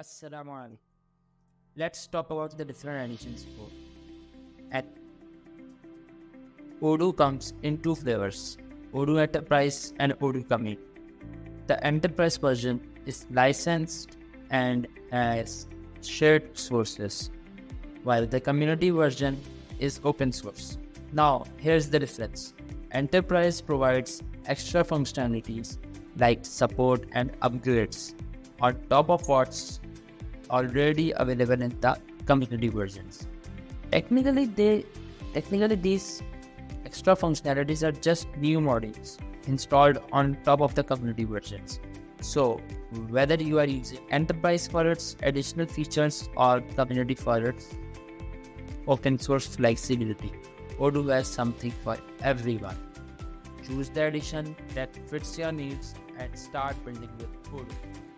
Assalamu alaikum. Let's talk about the different editions. At Odoo comes in two flavors, Odoo Enterprise and Odoo Commit. The Enterprise version is licensed and has shared sources, while the community version is open source. Now, here's the difference. Enterprise provides extra functionalities like support and upgrades on top of what's already available in the community versions. Technically, these extra functionalities are just new modules installed on top of the community versions. So whether you are using Enterprise for its additional features or community for its open source flexibility, Odoo has something for everyone. Choose the edition that fits your needs and start building with Odoo.